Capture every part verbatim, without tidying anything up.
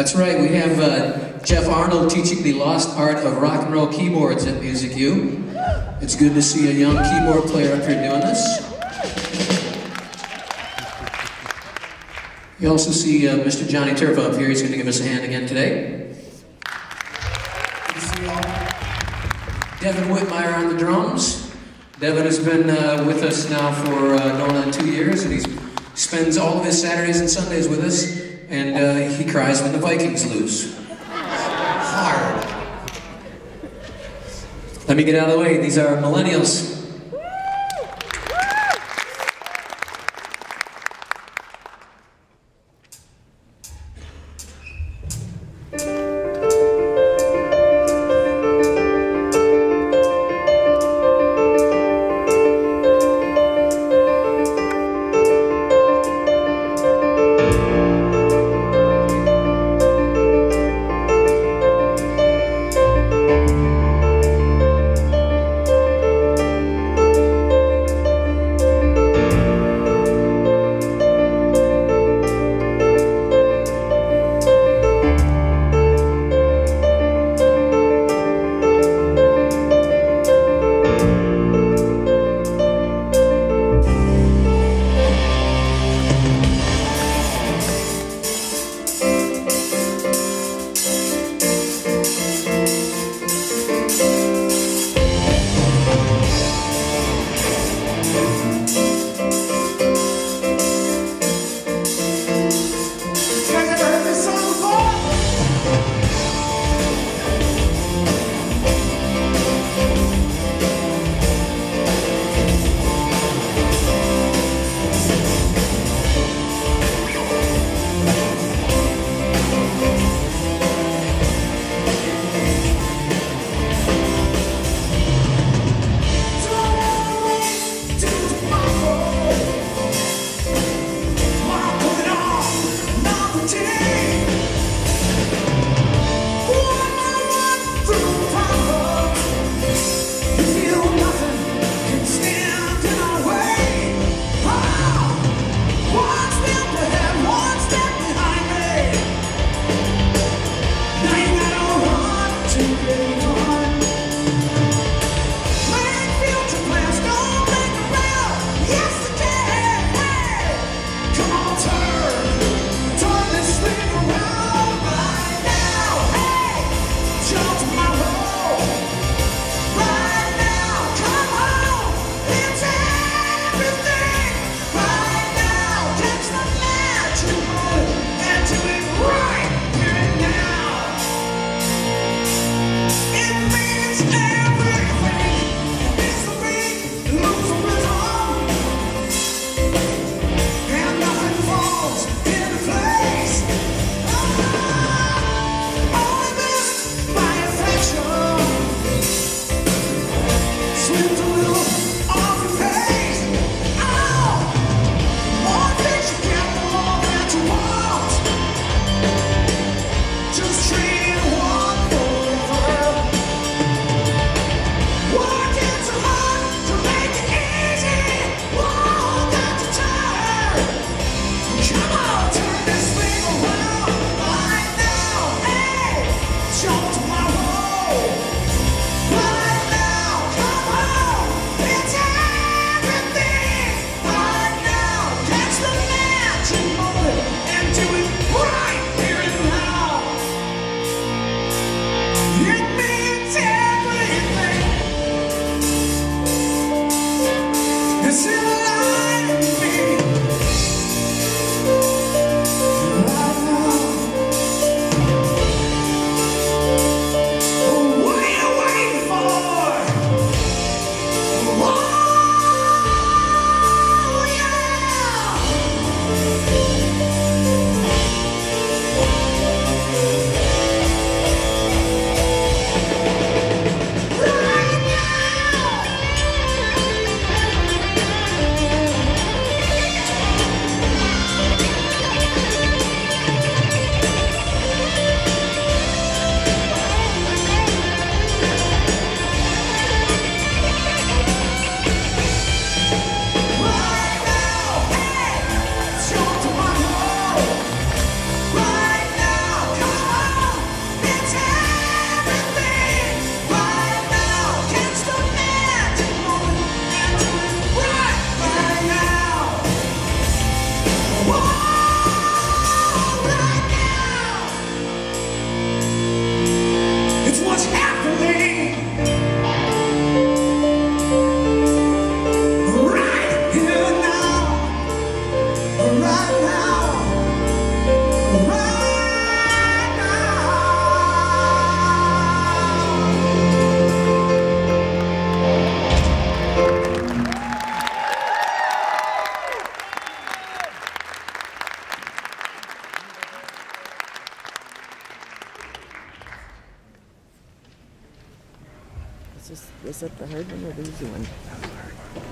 That's right, we have uh, Jeff Arnold teaching the lost art of rock and roll keyboards at Music U. It's good to see a young keyboard player up here doing this. You also see uh, Mister Johnny Tirpo up here. He's going to give us a hand again today. Devin Whitmire on the drums. Devin has been uh, with us now for uh, going on two years, and he spends all of his Saturdays and Sundays with us, and uh, he cries when the Vikings lose. Hard. Let me get out of the way. These are millennials. Just is it the hard one or the easy one? That was the hard one.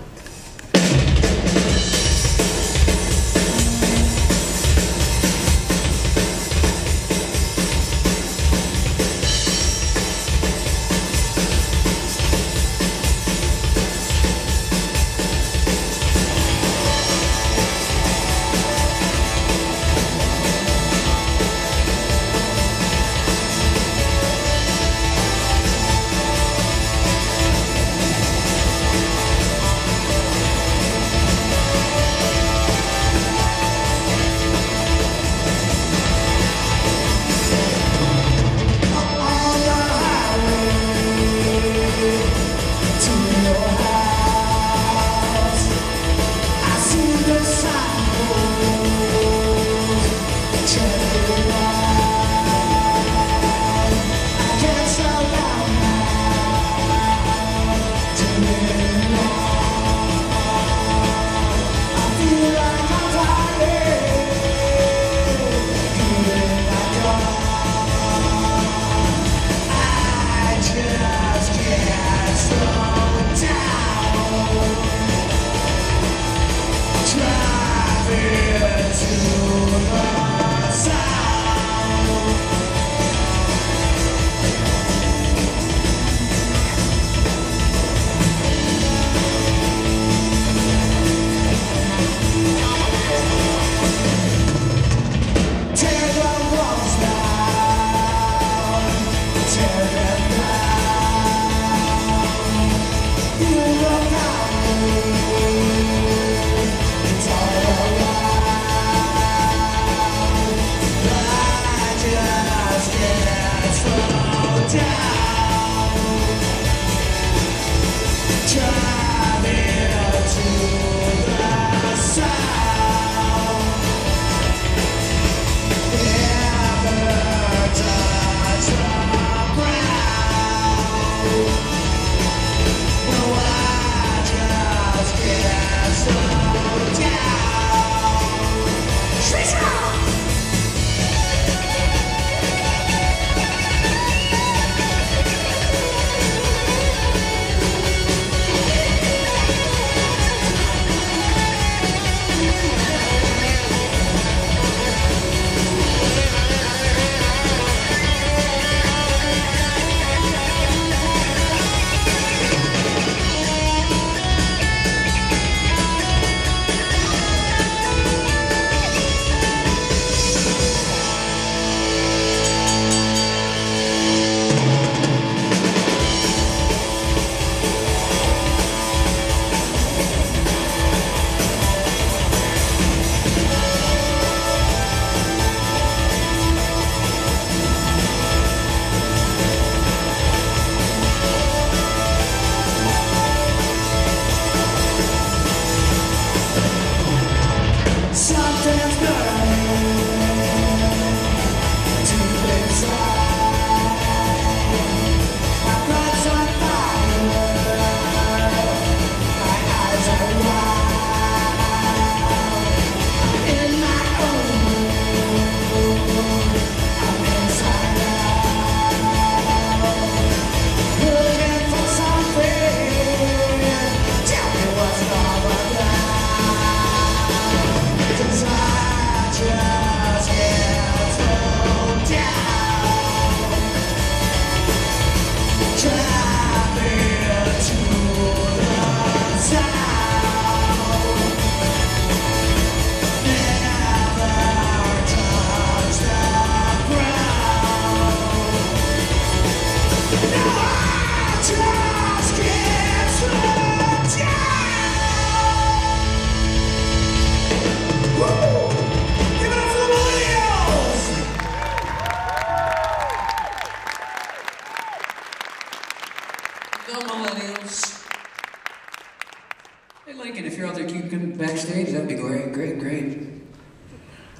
Backstage, that'd be great, great, great.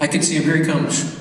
I can see him, here he comes.